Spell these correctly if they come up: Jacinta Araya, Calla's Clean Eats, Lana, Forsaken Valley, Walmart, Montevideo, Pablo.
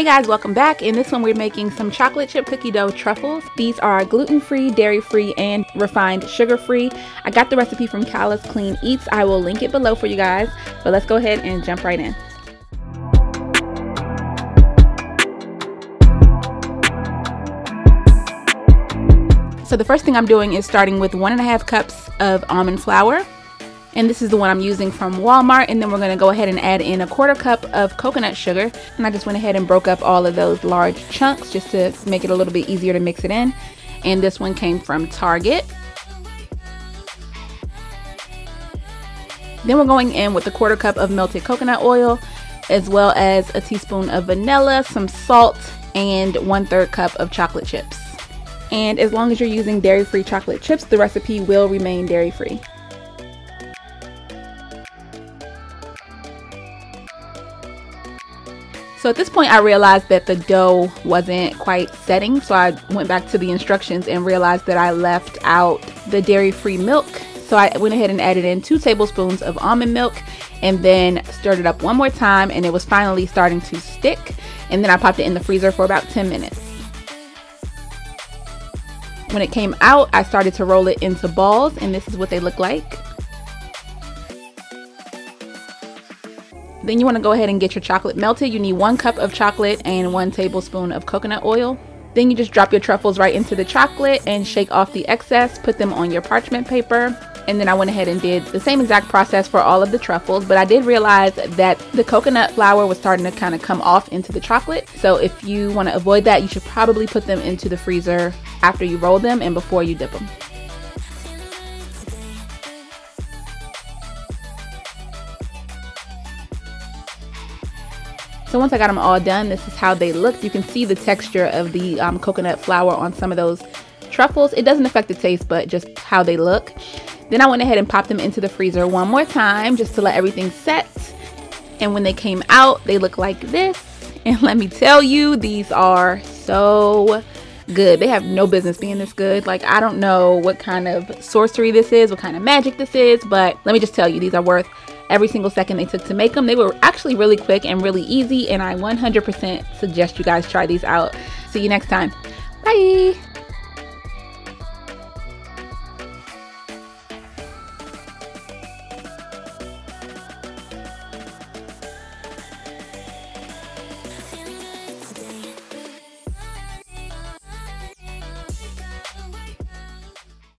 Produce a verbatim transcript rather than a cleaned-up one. Hey guys, welcome back. In this one we're making some chocolate chip cookie dough truffles. These are gluten-free, dairy-free, and refined sugar-free. I got the recipe from Calla's Clean Eats. I will link it below for you guys, but let's go ahead and jump right in. So the first thing I'm doing is starting with one and a half cups of almond flour. And this is the one I'm using from Walmart. And then we're going to go ahead and add in a quarter cup of coconut sugar. And I just went ahead and broke up all of those large chunks just to make it a little bit easier to mix it in. And this one came from Target. Then we're going in with a quarter cup of melted coconut oil, as well as a teaspoon of vanilla, some salt, and one third cup of chocolate chips. And as long as you're using dairy-free chocolate chips, the recipe will remain dairy-free. So at this point I realized that the dough wasn't quite setting, so I went back to the instructions and realized that I left out the dairy-free milk. So I went ahead and added in two tablespoons of almond milk and then stirred it up one more time, and it was finally starting to stick. And then I popped it in the freezer for about ten minutes. When it came out, I started to roll it into balls, and this is what they look like. Then you want to go ahead and get your chocolate melted. You need one cup of chocolate and one tablespoon of coconut oil. Then you just drop your truffles right into the chocolate and shake off the excess, put them on your parchment paper. And then I went ahead and did the same exact process for all of the truffles, but I did realize that the coconut flour was starting to kind of come off into the chocolate. So if you want to avoid that, you should probably put them into the freezer after you roll them and before you dip them. So once I got them all done, this is how they looked. You can see the texture of the um, coconut flour on some of those truffles. It doesn't affect the taste, but just how they look. Then I went ahead and popped them into the freezer one more time just to let everything set. And when they came out, they look like this. And let me tell you, these are so good. They have no business being this good. Like, I don't know what kind of sorcery this is, what kind of magic this is, but let me just tell you, these are worth every single second they took to make them. They were actually really quick and really easy, and I one hundred percent suggest you guys try these out. See you next time. Bye!